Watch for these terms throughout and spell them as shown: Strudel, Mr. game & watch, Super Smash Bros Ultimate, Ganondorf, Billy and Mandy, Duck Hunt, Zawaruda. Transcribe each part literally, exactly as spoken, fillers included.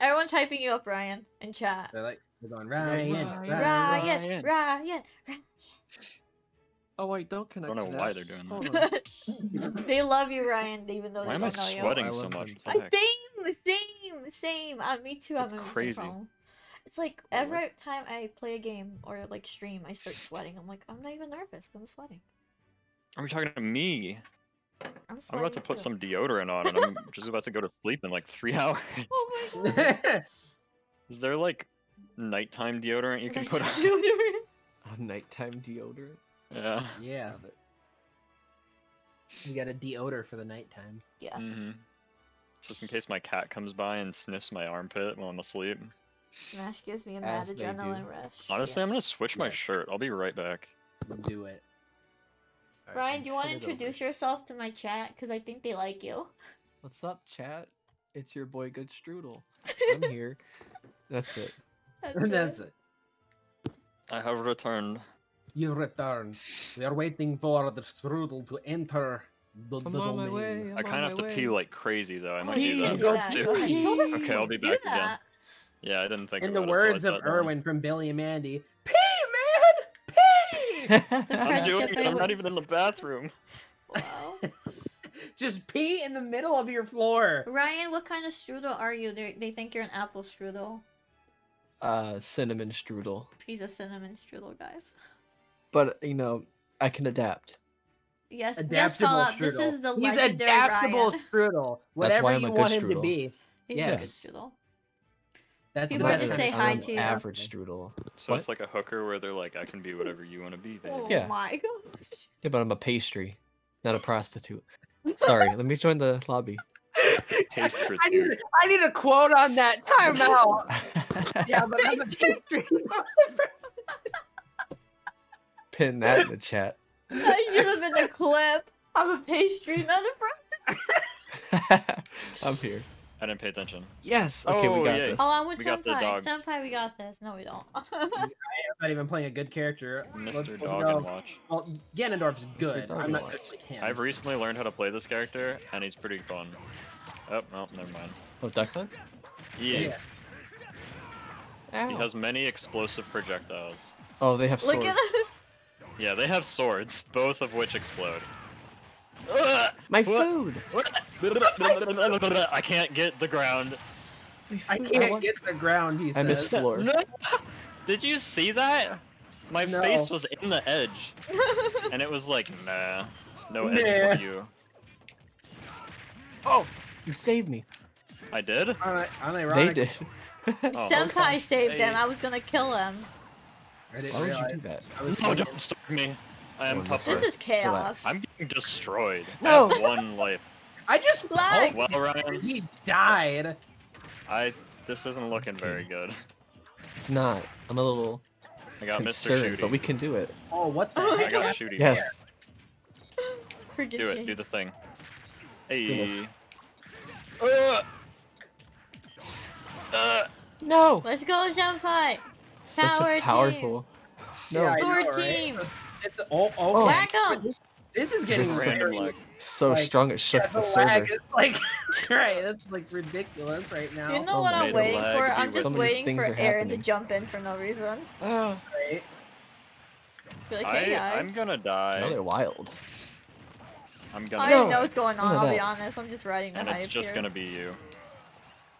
Everyone's hyping you up, Ryan, in chat. They're like, they're going, Ryan, Ryan, Ryan, Ryan, Ryan. Ryan, Ryan. Oh wait, don't connect. I don't know that. Why they're doing that. They love you, Ryan, even though why they don't know you. Why am I sweating so much? I same, same, same. Uh, me too. It's I'm crazy. It's like every time I play a game or like stream, I start sweating. I'm like, I'm not even nervous. I'm sweating. Are we talking to me? I'm, I'm about to put too. some deodorant on, and I'm just about to go to sleep in like three hours. Oh my god. Is there like nighttime deodorant you can nighttime put on? Deodorant? A nighttime deodorant. Yeah. Yeah, but you got a deodor for the nighttime. Yes. Mm-hmm. Just in case my cat comes by and sniffs my armpit while I'm asleep. Smash gives me a mad adrenaline rush. Honestly, yes. I'm gonna switch yes. my shirt. I'll be right back. Do it. Right, Ryan, do you want to introduce yourself to my chat? Because I think they like you. What's up, chat? It's your boy, Good Strudel. I'm here. That's it. That's, That's it. it. I have returned. You return. We are waiting for the Strudel to enter the, the domain. Way, I kind of have to way. pee like crazy, though. I might do that. that. Do. Okay, I'll be back again. Yeah, I didn't think In about it. In the words of Erwin from Billy and Mandy, pee, man! Pee! I'm doing it. I'm not even in the bathroom. Wow. Just pee in the middle of your floor. Ryan, what kind of Strudel are you? They're, they think you're an apple Strudel. Uh, cinnamon Strudel. He's a cinnamon Strudel, guys. But, you know, I can adapt. Yes, adaptable yes, Strudel. This is the He's adaptable Ryan. Strudel. Whatever you want him Strudel. to be. He's yes. a good Strudel. That's People just say hi to you. average Strudel. So what? It's like a hooker where they're like, I can be whatever you want to be, baby. Oh yeah. my gosh. Yeah, but I'm a pastry, not a prostitute. Sorry, let me join the lobby. Pastry. I need, I need a quote on that. Time out. Yeah, but I'm a pastry. Pin that in the chat. I should have been a clip. I'm a pastry, not a prostitute. I'm here. I didn't pay attention. Yes. Okay, oh, we got yeah. this. Oh, I want Senpai. Senpai, we got this. No, we don't. I'm not even playing a good character. Mister Dog and Watch. Well, Ganondorf's good. I'm not good with him. I've recently learned how to play this character, and he's pretty fun. Oh, no, never mind. Oh, Duck Hunt? Yes. Yeah. He has many explosive projectiles. Oh, they have swords. Look at this. Yeah, they have swords, both of which explode. My food! I can't get the ground. I can't I get the ground, he says. I missed floor. No. Did you see that? My no. face was in the edge. And it was like, nah. No edge nah. for you. Oh! You saved me. I did? Uh, they did. Oh, Senpai okay. saved hey. them. I was gonna kill him. I didn't Why realize. would you do that? I was no, don't stop me. I am tougher. This is chaos. I'm getting destroyed. No. I have one life. I just blacked. Oh, well, Ryan. He died. I. This isn't looking very good. It's not. I'm a little. I got concerned, Mister Shooty. But we can do it. Oh, what the? Oh, I got Shooty. Yes. Do it. Case. Do the thing. Hey. Uh. Uh. No. Let's go, Senpai. Such power a powerful. Team. No. Yeah, Power know, team. Right? It's all oh, whack oh, him. This is getting this random, like, so like, strong it shook yeah, the, the server. Is like right, that's like ridiculous right now. You know oh, what I'm waiting for? I'm just so waiting for Aaron to jump in for no reason. Oh. Right. Like, hey, I, I'm gonna die. No, they're wild. I'm gonna. I don't know what's going on. I'll die. be honest. I'm just riding the and hype it's just here. gonna be you.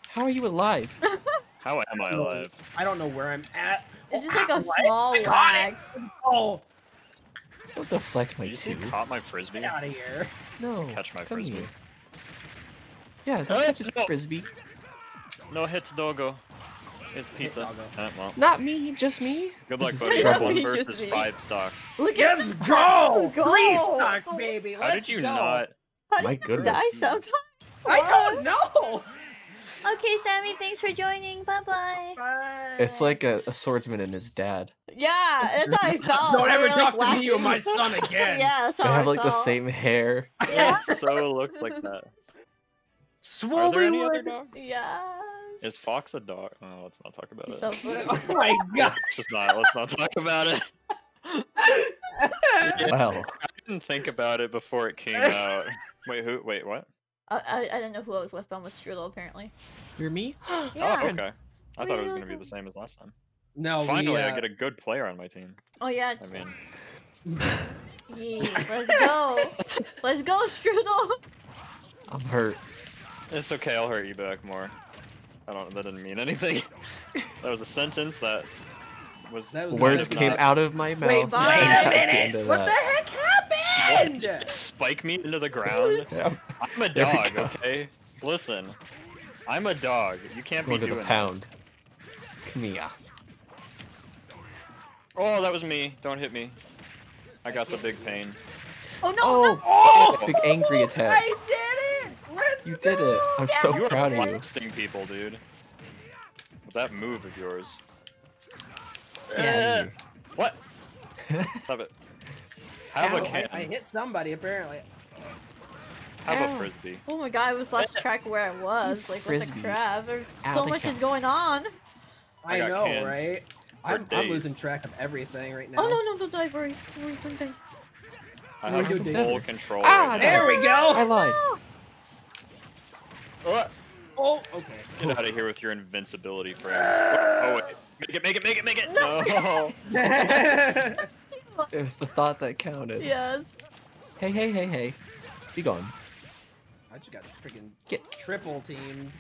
How are you alive? How am I alive? I don't know where I'm at. It's just like a small lag. Oh. Don't deflect my Did you see you caught my frisbee? Get out of here. No. Catch my frisbee. Here. Yeah, don't catch his frisbee. No hits, doggo. It's pizza. Hit, doggo. Uh, well. Not me, just me. Good luck, buddy. One versus five stocks. Let's go! go! Three stocks, baby! Let's How did you go. not? How did my goodness. I somehow? I don't know! Okay, Sammy, thanks for joining. Bye-bye. Bye. It's like a, a swordsman and his dad. Yeah, that's how I felt. Don't ever talk like, to laughing. me or my son again. Yeah, that's how I felt. They have like the same hair. Yeah. It so looked like that. Swollywood. Yeah. Is Fox a dog? Oh, let's not talk about He's it. So oh my god. It's just not. Let's not talk about it. Wow. I didn't think about it before it came out. Wait, who? Wait, what? I, I, I didn't know who I was with, but I'm with Strudel, apparently. You're me? Yeah. Oh, okay. I thought it was going to be the same as last time. No, Finally, we, uh... I get a good player on my team. Oh, yeah. I mean... Jeez, let's go. Let's go, Strudel. I'm hurt. It's okay, I'll hurt you back more. I don't, that didn't mean anything. That was a sentence that was... That was Words came not... out of my mouth. Wait, bye. Wait a minute! What the heck happened? What? Spike me into the ground? Yeah. I'm a dog, okay? Listen. I'm a dog. You can't Go be to doing the pound. This. Come here. Oh, that was me. Don't hit me. I got the big pain. Oh, no, oh, no! Oh! Big angry attack. I did it! Let's you go! You did it. I'm yeah, so you proud of you. You are blasting people, dude. With that move of yours. Yeah. Uh, what? Stop it. Have Ow, a can. I hit somebody, apparently. Have Ow. a frisbee. Oh my god, I was lost track of where I was. Like, frisbee. What the crap? There's Ow, so the much cat. is going on. I, I know, right? I'm, I'm losing track of everything right now. Oh no, no, don't die, Burry. Don't die. I have full no, control. Ah, right there now. we go! I lied. Oh, oh, okay. Get out of here with your invincibility, friends. Oh, wait. Make it, make it, make it, make it! No! no. It was the thought that counted. Yes. Hey, hey, hey, hey. Be gone. I just got freaking get triple teamed.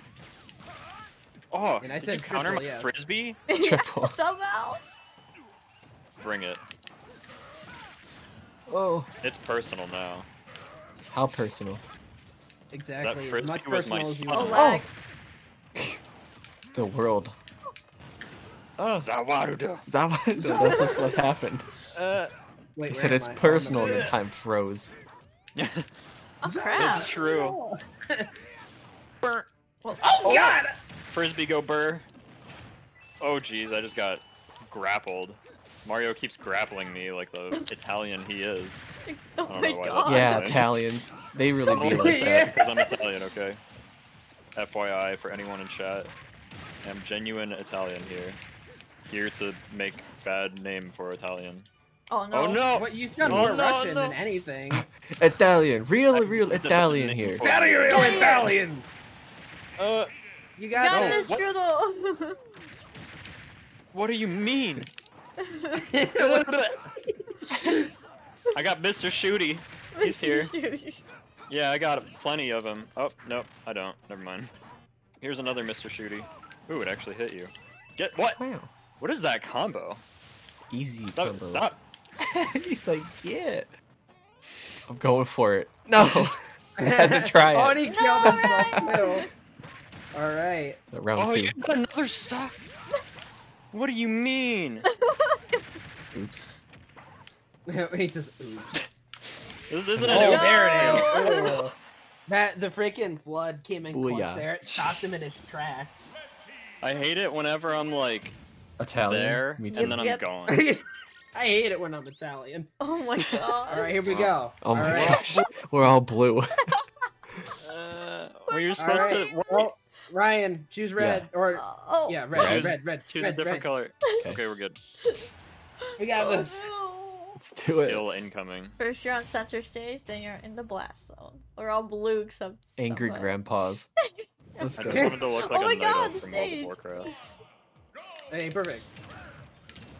Oh, and I said you counter triple, my yeah. frisbee? Triple. Yeah, somehow. Bring it. Oh. It's personal now. How personal? Exactly. That frisbee as was my son. Oh, lag. The world. Oh, Zawaruda. Zawaruda. This is what happened. Uh, wait, he said it's I? personal, and the time froze. Oh crap! It's true. Burr. Well, oh, oh god! Frisbee go burr. Oh jeez, I just got grappled. Mario keeps grappling me like the Italian he is. Oh I don't my know why god! Yeah, Italians. They really be like that. Because I'm Italian, okay? F Y I for anyone in chat, I'm genuine Italian here. Here to make bad name for Italian. Oh no! Oh no! What, you sound more no, Russian no. than anything. Italian, real, real Italian here. Very real Italian. Uh, you got, got this, Strudel. What do you mean? I got Mister Shooty. He's here. Yeah, I got plenty of him. Oh no, I don't. Never mind. Here's another Mister Shooty. Ooh, it actually hit you. Get what? Wow. What is that combo? Easy stop, combo. Stop. He's like, yeah. I'm going for it. No. I had to try it. Oh, and he no, killed him. All right. Round oh, two. You got another stop. What do you mean? Oops. He says, oops. This isn't oh, a there it is. That the freaking flood came in Booyah. clutch there. It stopped him in his tracks. I hate it whenever I'm like Italian. There, Me too. and then yep, I'm yep. gone. I hate it when I'm Italian. Oh my god. Alright, here we go. Oh all my right. gosh. We're all blue. uh, were you supposed right. to... Well, Ryan, choose red. Yeah. Or, oh. yeah, red, red, red, red. Choose red, a different red. color. Okay. okay, we're good. We got oh, this. No. Let's do Still it. Still incoming. First you're on center stage, then you're in the blast zone. We're all blue except... Angry somewhere. grandpas. Let's I go. just wanted to look like oh a my god, the stage. Hey, perfect.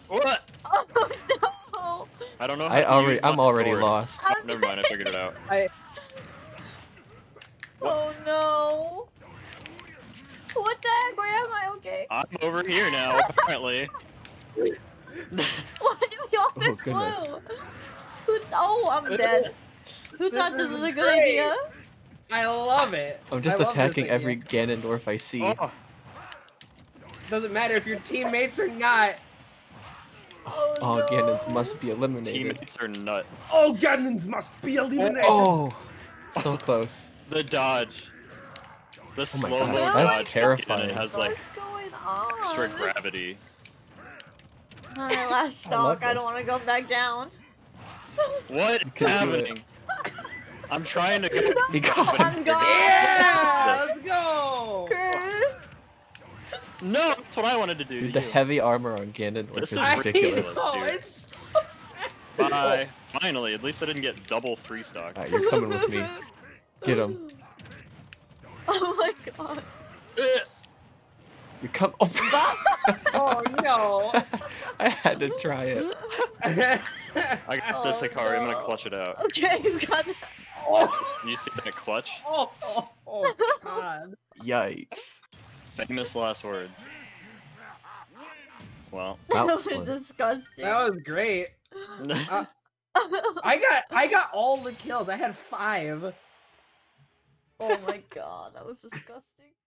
What? Oh no! I don't know. How I already, I'm already sword. lost. I'm Never mind, I figured it out. I... Oh no! What the heck? Where am I? Okay. I'm over here now, apparently. Why do we all pick blue? Oh, Who... oh, I'm dead. Who this thought this was a good great. idea? I love it. I'm just I attacking every Ganondorf I see. Oh. Doesn't matter if your teammates are not. Oh, oh no. Ganons must be eliminated. Teammates are nut. Oh, Ganons must be eliminated. Oh, oh. so close. The dodge. The oh slow mo dodge. That's terrifying. It has like extra gravity. My last stalk. I, I don't want to go back down. What is happening? I'm trying to go. I'm go. Yeah, let's go. No, that's what I wanted to do. Dude, the heavy armor on Ganondorf is ridiculous. It's... Bye. Finally, at least I didn't get double three stock. Alright, you're coming with me. Get him. Oh my god. You come over. Oh no. I had to try it. I got oh, this, Hikaru. No. I'm gonna clutch it out. Okay, you got that. Oh. You see that clutch? Oh, oh, oh god. Yikes. Famous last words. Wow. That was disgusting. That was great. uh, I got I got all the kills. I had five. Oh my god, that was disgusting.